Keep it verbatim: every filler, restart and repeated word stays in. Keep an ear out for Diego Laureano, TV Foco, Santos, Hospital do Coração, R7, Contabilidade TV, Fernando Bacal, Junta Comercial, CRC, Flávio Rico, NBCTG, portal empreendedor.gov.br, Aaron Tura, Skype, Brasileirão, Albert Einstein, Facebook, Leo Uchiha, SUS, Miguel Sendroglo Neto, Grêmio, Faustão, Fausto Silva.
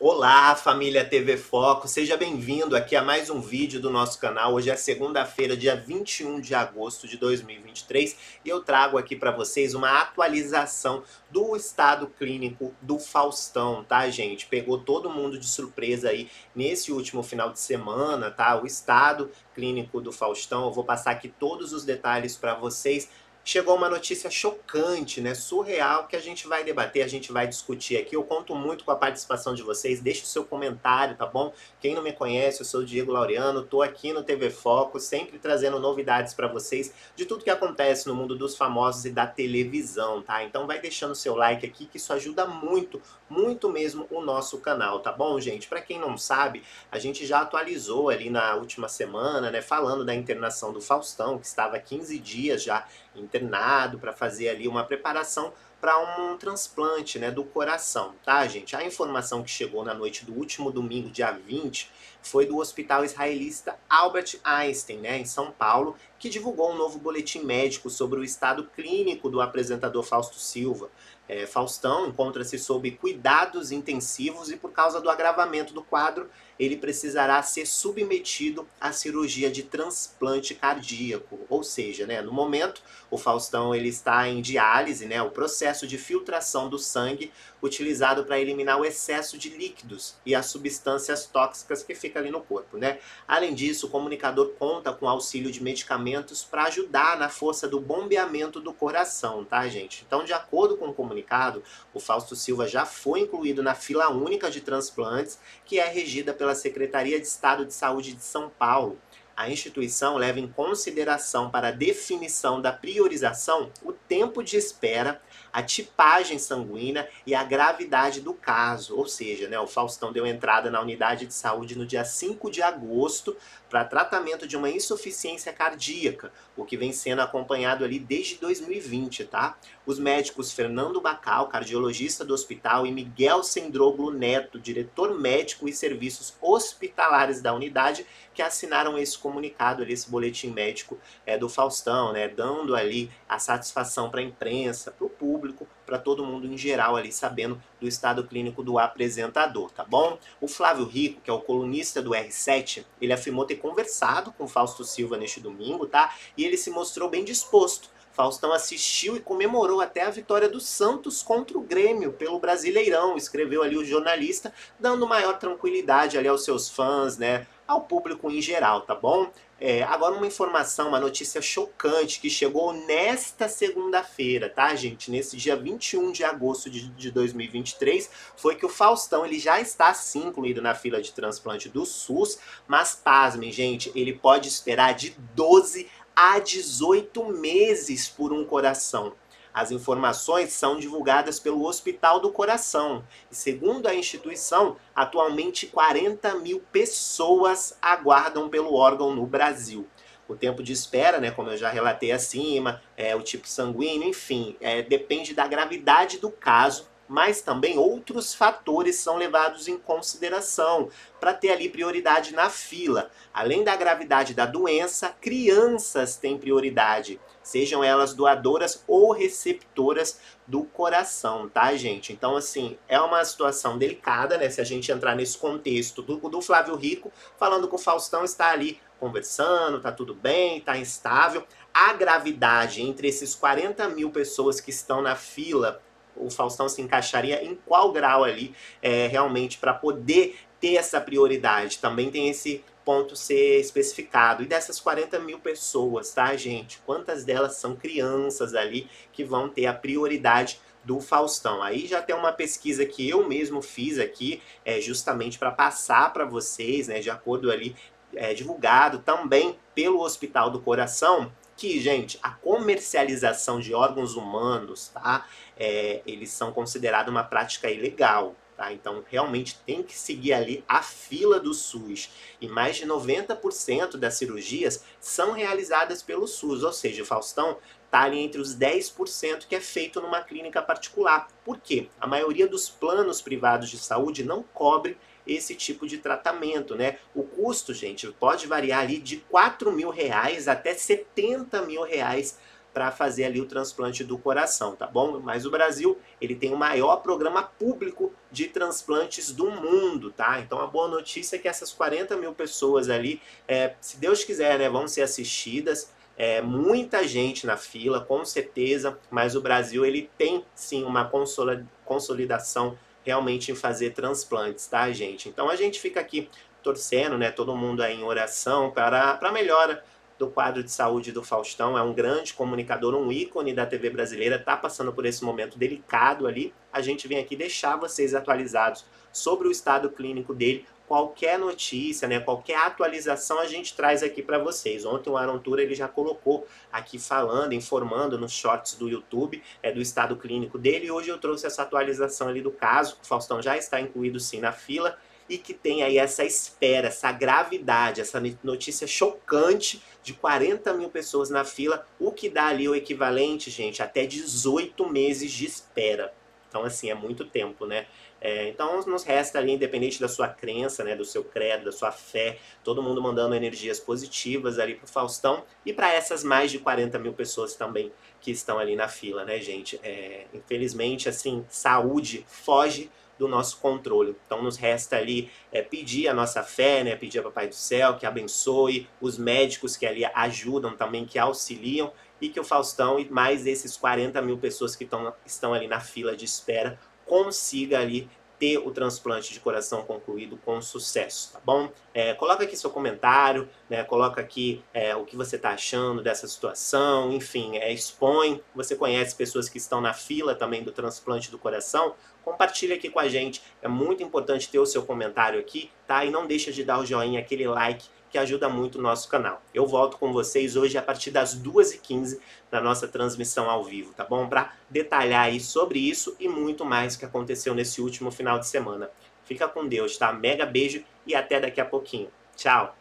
Olá, família T V Foco, seja bem-vindo aqui a mais um vídeo do nosso canal. Hoje é segunda-feira, dia vinte e um de agosto de dois mil e vinte e três, e eu trago aqui para vocês uma atualização do estado clínico do Faustão, tá, gente? Pegou todo mundo de surpresa aí nesse último final de semana, tá? O estado clínico do Faustão, eu vou passar aqui todos os detalhes para vocês. Chegou uma notícia chocante, né, surreal, que a gente vai debater, a gente vai discutir aqui. Eu conto muito com a participação de vocês, deixa o seu comentário, tá bom? Quem não me conhece, eu sou o Diego Laureano, tô aqui no T V Foco, sempre trazendo novidades para vocês de tudo que acontece no mundo dos famosos e da televisão, tá? Então vai deixando o seu like aqui, que isso ajuda muito, muito mesmo o nosso canal, tá bom, gente? Para quem não sabe, a gente já atualizou ali na última semana, né, falando da internação do Faustão, que estava há quinze dias já em internado para fazer ali uma preparação para um transplante, né, do coração, tá, gente? A informação que chegou na noite do último domingo, dia vinte, foi do hospital israelita Albert Einstein, né, em São Paulo, que divulgou um novo boletim médico sobre o estado clínico do apresentador Fausto Silva. É, Faustão encontra-se sob cuidados intensivos e, por causa do agravamento do quadro, ele precisará ser submetido à cirurgia de transplante cardíaco. Ou seja, né, no momento, o Faustão ele está em diálise, né, o processo de filtração do sangue utilizado para eliminar o excesso de líquidos e as substâncias tóxicas que ficam ali no corpo, né? Além disso, o comunicador conta com auxílio de medicamentos para ajudar na força do bombeamento do coração, tá, gente? Então, de acordo com o comunicado, o Fausto Silva já foi incluído na fila única de transplantes, que é regida pela Secretaria de Estado de Saúde de São Paulo. A instituição leva em consideração para a definição da priorização o tempo de espera, a tipagem sanguínea e a gravidade do caso. Ou seja, né, o Faustão deu entrada na unidade de saúde no dia cinco de agosto para tratamento de uma insuficiência cardíaca, o que vem sendo acompanhado ali desde dois mil e vinte, tá? Os médicos Fernando Bacal, cardiologista do hospital, e Miguel Sendroglo Neto, diretor médico e serviços hospitalares da unidade, que assinaram esse comunicado ali, esse boletim médico é, do Faustão, né, dando ali a satisfação para a imprensa, para o público, para todo mundo em geral ali, sabendo do estado clínico do apresentador, tá bom? O Flávio Rico, que é o colunista do R sete, ele afirmou ter conversado com o Fausto Silva neste domingo, tá? E ele se mostrou bem disposto. Faustão assistiu e comemorou até a vitória do Santos contra o Grêmio pelo Brasileirão, escreveu ali o jornalista, dando maior tranquilidade ali aos seus fãs, né, ao público em geral, tá bom? É, agora uma informação, uma notícia chocante que chegou nesta segunda-feira, tá, gente? Nesse dia vinte e um de agosto de dois mil e vinte e três, foi que o Faustão ele já está sim incluído na fila de transplante do SUS, mas pasmem, gente, ele pode esperar de doze a dezoito meses por um coração. As informações são divulgadas pelo Hospital do Coração e, segundo a instituição, atualmente quarenta mil pessoas aguardam pelo órgão no Brasil. O tempo de espera, né, como eu já relatei acima, é, o tipo sanguíneo, enfim, é, depende da gravidade do caso, mas também outros fatores são levados em consideração para ter ali prioridade na fila. Além da gravidade da doença, crianças têm prioridade, sejam elas doadoras ou receptoras do coração, tá, gente? Então, assim, é uma situação delicada, né, se a gente entrar nesse contexto do, do Flávio Rico, falando que o Faustão está ali conversando, tá tudo bem, tá instável. A gravidade entre esses quarenta mil pessoas que estão na fila, o Faustão se encaixaria em qual grau ali, é, realmente, para poder ter essa prioridade? Também tem esse ponto ser especificado. E dessas quarenta mil pessoas, tá, gente? Quantas delas são crianças ali que vão ter a prioridade do Faustão? Aí já tem uma pesquisa que eu mesmo fiz aqui, é, justamente para passar para vocês, né, de acordo ali, é, divulgado também pelo Hospital do Coração, que, gente, a comercialização de órgãos humanos, tá, é, eles são considerados uma prática ilegal, tá? Então, realmente tem que seguir ali a fila do SUS. E mais de noventa por cento das cirurgias são realizadas pelo SUS, ou seja, o Faustão tá ali entre os dez por cento que é feito numa clínica particular. Por quê? A maioria dos planos privados de saúde não cobre esse tipo de tratamento, né? O custo, gente, pode variar ali de quatro mil reais até setenta mil reais para fazer ali o transplante do coração, tá bom? Mas o Brasil, ele tem o maior programa público de transplantes do mundo, tá? Então a boa notícia é que essas quarenta mil pessoas ali, é, se Deus quiser, né, vão ser assistidas. É, muita gente na fila, com certeza, mas o Brasil, ele tem sim uma consolidação realmente em fazer transplantes, tá, gente? Então a gente fica aqui torcendo, né, todo mundo aí em oração para a melhora do quadro de saúde do Faustão. É um grande comunicador, um ícone da T V brasileira, tá passando por esse momento delicado ali. A gente vem aqui deixar vocês atualizados sobre o estado clínico dele. Qualquer notícia, né, qualquer atualização a gente traz aqui para vocês. Ontem o Aaron Tura, ele já colocou aqui falando, informando nos shorts do YouTube, é, do estado clínico dele. E hoje eu trouxe essa atualização ali do caso, que o Faustão já está incluído sim na fila, e que tem aí essa espera, essa gravidade, essa notícia chocante de quarenta mil pessoas na fila, o que dá ali o equivalente, gente, até dezoito meses de espera. Então, assim, é muito tempo, né? É, então, nos resta ali, independente da sua crença, né, do seu credo, da sua fé, todo mundo mandando energias positivas ali pro Faustão e para essas mais de quarenta mil pessoas também que estão ali na fila, né, gente? É, infelizmente, assim, saúde foge do nosso controle. Então nos resta ali é, pedir a nossa fé, né? Pedir a Papai do Céu que abençoe, os médicos que ali ajudam também, que auxiliam, e que o Faustão e mais esses quarenta mil pessoas que tão, estão ali na fila de espera consiga ali ter o transplante de coração concluído com sucesso, tá bom? É, coloca aqui seu comentário, né? Coloca aqui é, o que você tá achando dessa situação, enfim, é, expõe. Você conhece pessoas que estão na fila também do transplante do coração? Compartilha aqui com a gente, é muito importante ter o seu comentário aqui, tá? E não deixa de dar o joinha, aquele like, que ajuda muito o nosso canal. Eu volto com vocês hoje a partir das duas e quinze na nossa transmissão ao vivo, tá bom? Para detalhar aí sobre isso e muito mais que aconteceu nesse último final de semana. Fica com Deus, tá? Mega beijo e até daqui a pouquinho. Tchau!